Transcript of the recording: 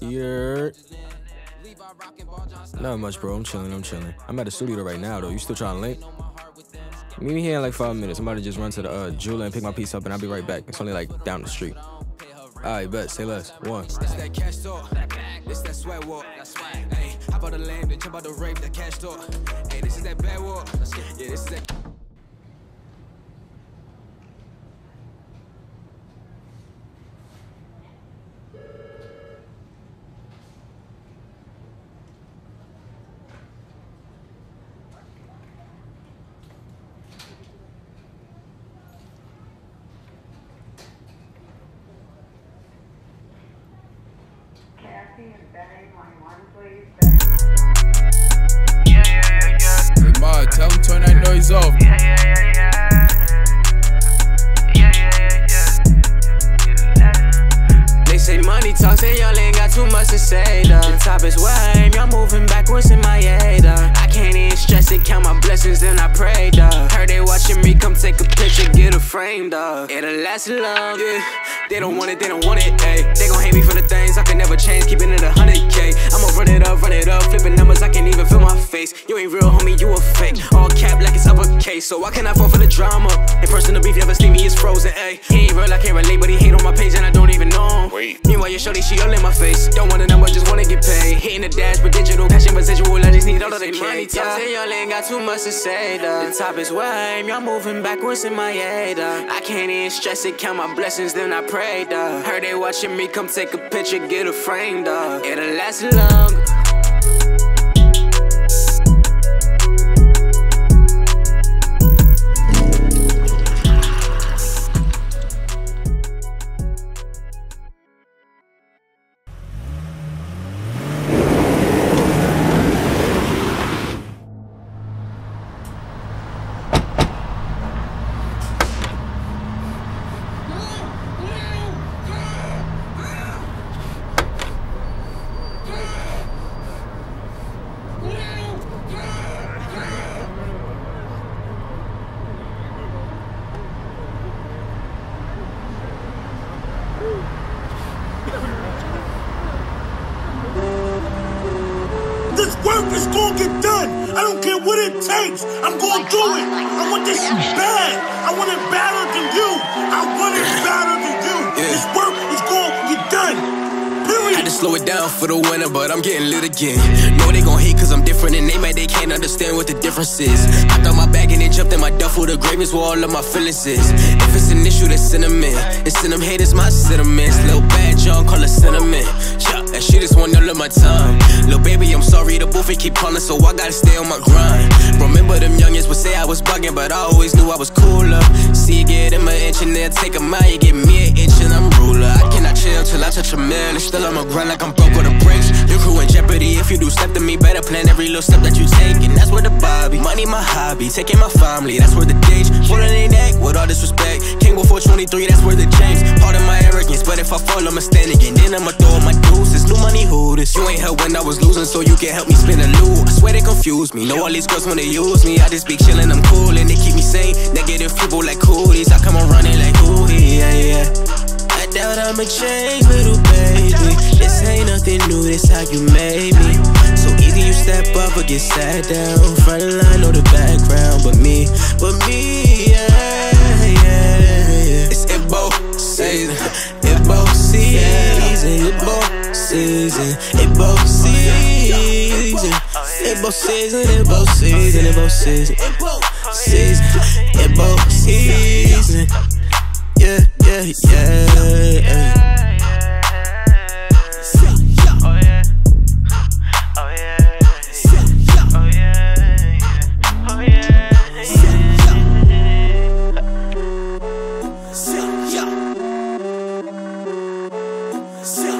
You're... Not much, bro. I'm chilling. I'm at the studio right now, though. You still trying late? Meet me here in like 5 minutes. I'm about to just run to the jeweler and pick my piece up, and I'll be right back. It's only like down the street. Alright, bet. Say less. One. It's that cash talk. It's that sweat walk. Hey, how about the lame? They jump out the rape. That cash talk. Hey, this is that bad walk. Yeah, this is that. Hey, Ma, tell him turn that noise off. They say money talks and y'all ain't got too much to say, though. The top is wave, y'all moving backwards in my head, I can't even stress it, count my blessings, then I pray, though. Heard they watching me, come take a picture, get a frame, though. It'll last long, yeah. They don't want it, ayy. They gon' hate me for the things I can never change, keeping it 100K. I'ma run it up, flipping numbers, I can't even feel my face. You ain't real, homie, you a fake. All cap like it's uppercase, so I cannot fall for the drama. In personal beef, never see me, it's frozen, ayy. He ain't real, I can't relate, but he hate on my page and I don't even know him. Wait. Meanwhile, your shorty, she all in my face. Don't want a number, just wanna get paid. Hitting the dash, but digital, passion, residual, I just need all of the money. Top 10, y'all ain't got too much to say, though. The top is wave, y'all moving backwards in my head, I can't even stress it, count my blessings, then I pray. Heard they watching me, come take a picture, get a frame, dog. It'll last long. Work is gonna get done. I don't care what it takes. I'm gonna do it. I want this bad. I want it better than you. Yeah. This work is gonna get done. Had to slow it down for the winter, but I'm getting lit again. Know they gon' hate cause I'm different, and they mad they can't understand what the difference is. I thought my bag and then jumped in my duffel. The greatness where all of my feelings is. If it's an issue, then send them in. And send them haters my sentiments. Lil' bad John, call her sentiment. And she just want all of my time. Lil' baby, I'm sorry, the buffet keep calling, so I gotta stay on my grind. Remember them youngins would say I was bugging, but I always knew I was cooler. See, get him an inch and then take a mile. You give me an inch and I'm ruler. I cannot chill till I touch a man, and still I'ma grind like I'm broke with the brakes. Your crew in jeopardy if you do step to me. Better plan every little step that you take. And that's where the Bobby, money my hobby, taking my family, that's where the days. Rolling they neck with all disrespect. King before 23, that's where the James. Part of my arrogance, but if I fall, I'ma stand again. Then I'ma throw my dues. It's new money, who this? You ain't help when I was losing, so you can't help me spin a loot. I swear they confuse me. Know all these girls wanna use me. I just be chillin', I'm cool, and they keep me sane. Negative people like coolies. I come around and like, ooh, yeah, yeah. I doubt I'ma change, little baby. This ain't nothing new, this how you made me. So either you step up or get sat down. Front line or the background, but me, yeah. It's Igbo season, Igbo season, Igbo season, Igbo season, Igbo season, Igbo season, Igbo season, Igbo season, Igbo season, yeah. Yeah.